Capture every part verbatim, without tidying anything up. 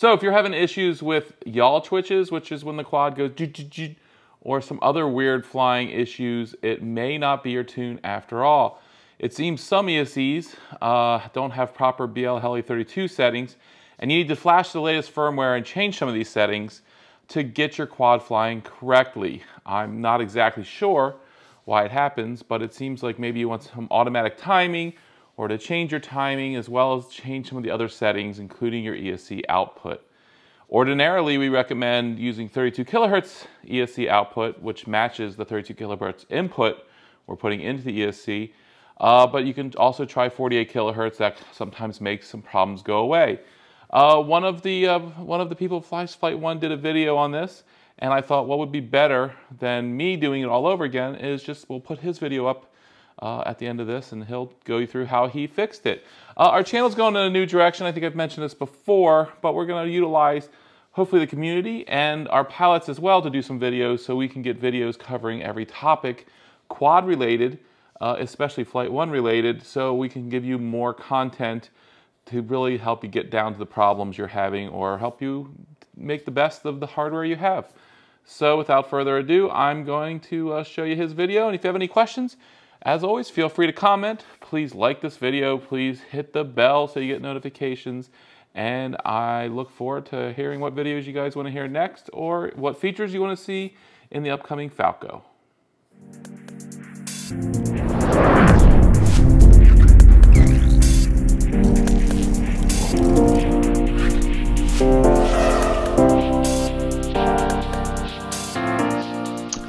So if you're having issues with yaw twitches, which is when the quad goes doo -doo -doo, or some other weird flying issues, it may not be your tune after all. It seems some E S Cs uh, don't have proper B L Heli thirty-two settings, and you need to flash the latest firmware and change some of these settings to get your quad flying correctly. I'm not exactly sure why it happens, but it seems like maybe you want some automatic timing or to change your timing as well as change some of the other settings, including your E S C output. Ordinarily, we recommend using thirty-two kilohertz E S C output, which matches the thirty-two kilohertz input we're putting into the E S C. Uh, but you can also try forty-eight kilohertz. That sometimes makes some problems go away. Uh, one of the uh, one of the people who flies Flight One did a video on this, and I thought what would be better than me doing it all over again is just we'll put his video up uh, at the end of this, and he'll go you through how he fixed it. Uh, our channel's going in a new direction. I think I've mentioned this before, but we're going to utilize hopefully the community and our pilots as well to do some videos, so we can get videos covering every topic quad related, uh, especially Flight One related, so we can give you more content to really help you get down to the problems you're having or help you make the best of the hardware you have. So without further ado, I'm going to uh, show you his video. And if you have any questions, as always, feel free to comment. Please like this video. Please hit the bell so you get notifications. And I look forward to hearing what videos you guys want to hear next or what features you want to see in the upcoming Falco.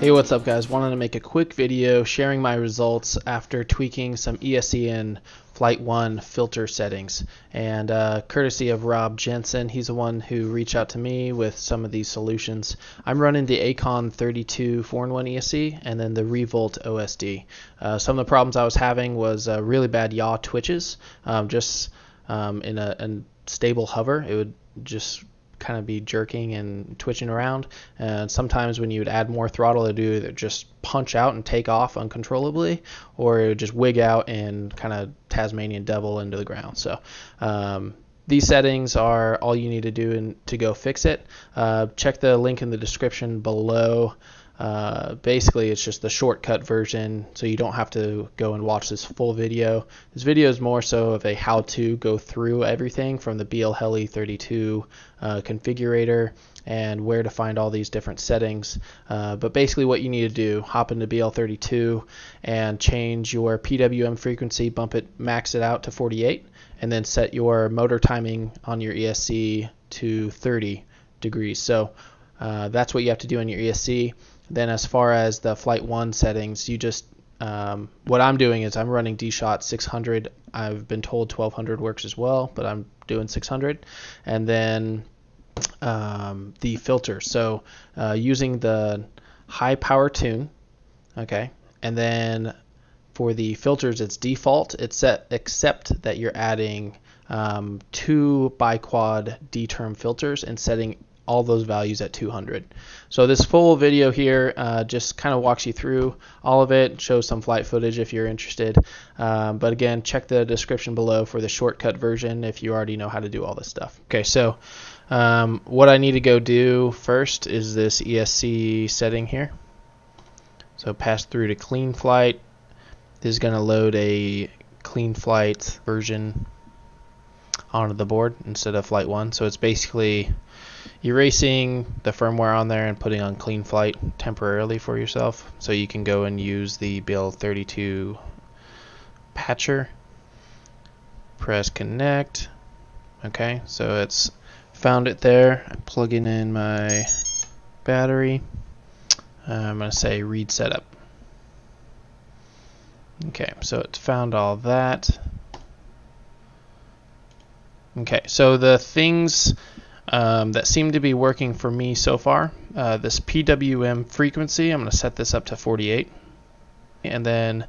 Hey, what's up guys? Wanted to make a quick video sharing my results after tweaking some E S C and Flight One filter settings, and uh, courtesy of Rob Jensen, he's the one who reached out to me with some of these solutions. I'm running the Acon thirty-two four in one E S C and then the Revolt O S D. Uh, some of the problems I was having was uh, really bad yaw twitches, um, just um, in a, a stable hover it would just kind of be jerking and twitching around, and sometimes when you would add more throttle it would either just punch out and take off uncontrollably, or it would just wig out and kind of Tasmanian devil into the ground. So um, these settings are all you need to do and to go fix it. Uh, check the link in the description below. Uh, basically it's just the shortcut version, so you don't have to go and watch this full video. This video is more so of a how to go through everything from the B L Heli thirty-two uh, configurator and where to find all these different settings. Uh, but basically what you need to do, hop into B L thirty-two and change your P W M frequency, bump it, max it out to forty-eight, and then set your motor timing on your E S C to thirty degrees. So uh, that's what you have to do in your E S C. Then as far as the Flight One settings, you just um, what I'm doing is I'm running DShot six hundred. I've been told twelve hundred works as well, but I'm doing six hundred, and then um, the filter. So uh, using the high power tune, okay, and then for the filters it's default. It's set except that you're adding um, two bi-quad D-term filters and setting all those values at two hundred. So this full video here uh, just kind of walks you through all of it, shows some flight footage if you're interested, um, but again check the description below for the shortcut version if you already know how to do all this stuff. Okay, so um, what I need to go do first is this E S C setting here. So pass through to Cleanflight. This is going to load a Cleanflight version onto the board instead of Flight One, so it's basically erasing the firmware on there and putting on Cleanflight temporarily for yourself, so you can go and use the B L thirty-two patcher. Press connect. Okay, so it's found it there. I'm plugging in my battery. Uh, I'm going to say read setup. Okay, so it's found all that. Okay, so the things Um, that seemed to be working for me so far. Uh, this P W M frequency, I'm going to set this up to forty-eight, and then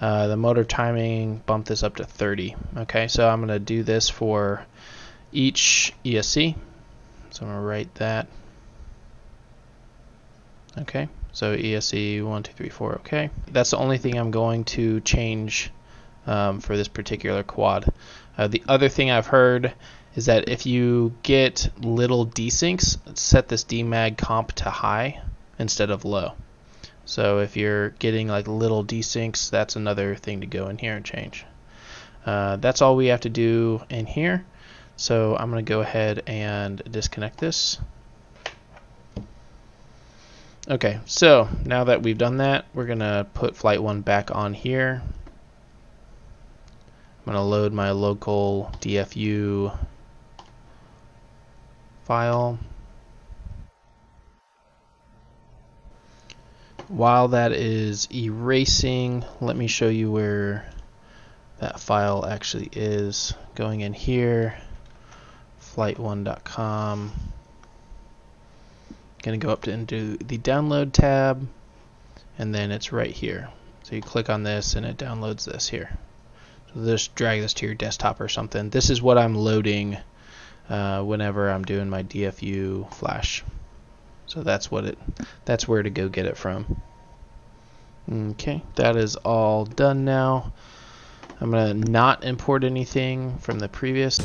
uh, the motor timing, bump this up to thirty. Okay, so I'm going to do this for each E S C. So I'm going to write that. Okay, so E S C one, two, three, four. Okay, that's the only thing I'm going to change um, for this particular quad. Uh, the other thing I've heard is that if you get little desyncs, set this D MAG comp to high instead of low. So if you're getting like little desyncs, that's another thing to go in here and change. Uh, that's all we have to do in here. So I'm going to go ahead and disconnect this. Okay, so now that we've done that, we're going to put Flight One back on here. I'm going to load my local D F U file. While that is erasing, let me show you where that file actually is. Going in here, flight one dot com. Going to go up to into the download tab, and then it's right here. So you click on this and it downloads this here. So just drag this to your desktop or something. This is what I'm loading uh, whenever I'm doing my D F U flash. So that's what it, that's where to go get it from. Okay, that is all done now. I'm gonna not import anything from the previous.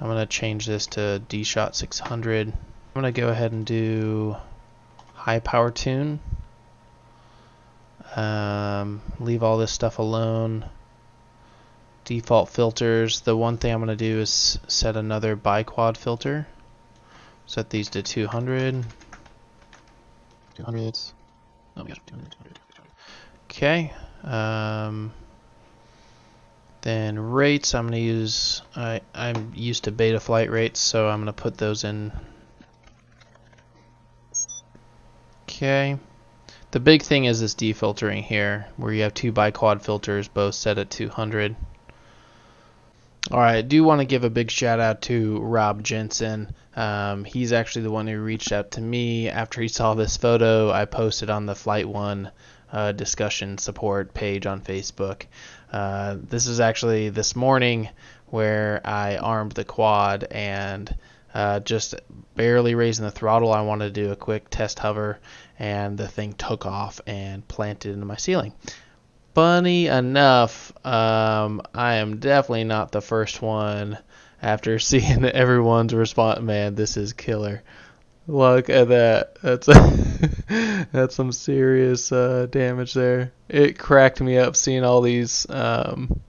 I'm going to change this to DShot six hundred. I'm going to go ahead and do high power tune. Um, leave all this stuff alone. Default filters. The one thing I'm going to do is set another bi-quad filter. Set these to two hundred. two hundred. Oh my gosh, two hundred. Okay. Um, Then rates, I'm going to use, I, I'm used to Betaflight rates, so I'm going to put those in. Okay. The big thing is this defiltering here, where you have two bi-quad filters, both set at two hundred. Alright, I do want to give a big shout out to Rob Jensen. Um, he's actually the one who reached out to me after he saw this photo I posted on the Flight One Uh, discussion support page on Facebook. Uh, this is actually this morning where I armed the quad and uh, just barely raising the throttle. I wanted to do a quick test hover and the thing took off and planted into my ceiling. Funny enough, um, I am definitely not the first one after seeing everyone's response. Man, this is killer. Look at that. That's that's some serious uh, damage there. It cracked me up seeing all these um,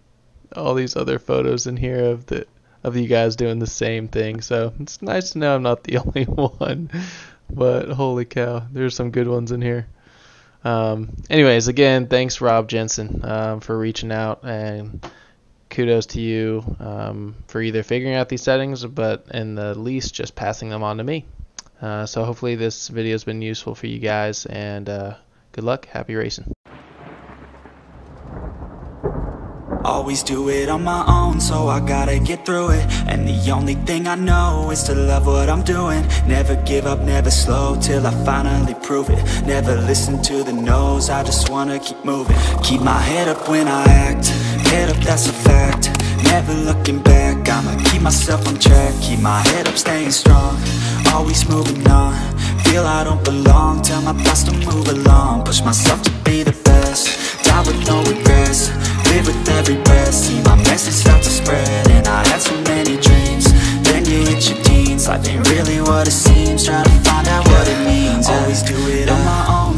all these other photos in here of the of you guys doing the same thing. So it's nice to know I'm not the only one. But holy cow, there's some good ones in here. Um, anyways, again, thanks Rob Jensen um, for reaching out, and kudos to you um, for either figuring out these settings, but in the least just passing them on to me. Uh, so hopefully this video has been useful for you guys, and uh, good luck, happy racing. Always do it on my own, so I gotta get through it. And the only thing I know is to love what I'm doing. Never give up, never slow, till I finally prove it. Never listen to the no's, I just wanna keep moving. Keep my head up when I act, head up, that's a fact. Never looking back, I'ma keep myself on track. Keep my head up, staying strong, always moving on. Feel I don't belong, tell my past to move along. Push myself to be the best, die with no regrets. Live with every breath, see my message start to spread. And I had so many dreams, then you hit your teens. Life ain't really what it seems, try to find out what it means. Always do it on my own,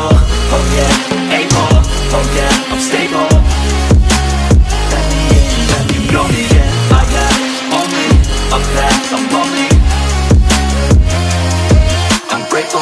oh yeah, able, oh yeah, I'm stable. Know me, yeah, I got only a path, I'm lonely. I'm grateful.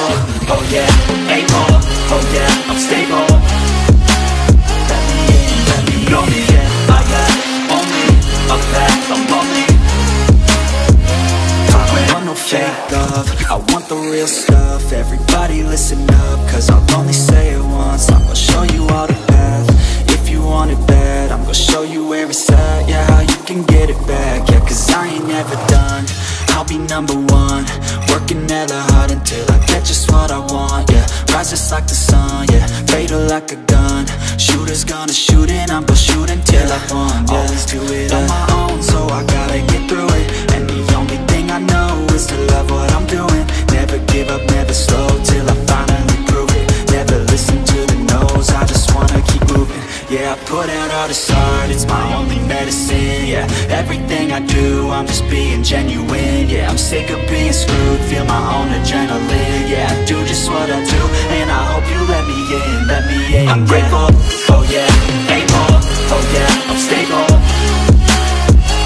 listen up, cause I'll only say it once. I'm gonna show you all the path. If you want it bad, I'm gonna show you where it's at. Yeah, how you can get it back. Yeah, cause I ain't never done. I'll be number one, working hella hard until I get just what I want, yeah. Rises like the sun, yeah, fatal like a gun. Shooters gonna shoot and I'm gonna shoot until yeah. I want, yeah. Always do it on my own, so I gotta get through it. And the only thing I know is to love what I'm doing. Never give up, never slow, till I finally prove it. Never listen to the no's, I just wanna keep moving. Yeah, I put out all this art, it's my only medicine, yeah. Everything I do, I'm just being genuine, yeah. I'm sick of being screwed, feel my own adrenaline, yeah. I do just what I do, and I hope you let me in, let me in, I'm yeah. grateful, oh yeah, able, oh yeah, I'm stable.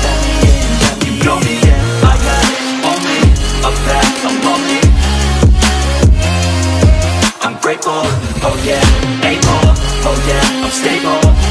Let me in, let me you know in, me, yeah. I got only a path, I'm only. I'm grateful, oh yeah, able, oh yeah, I'm stable.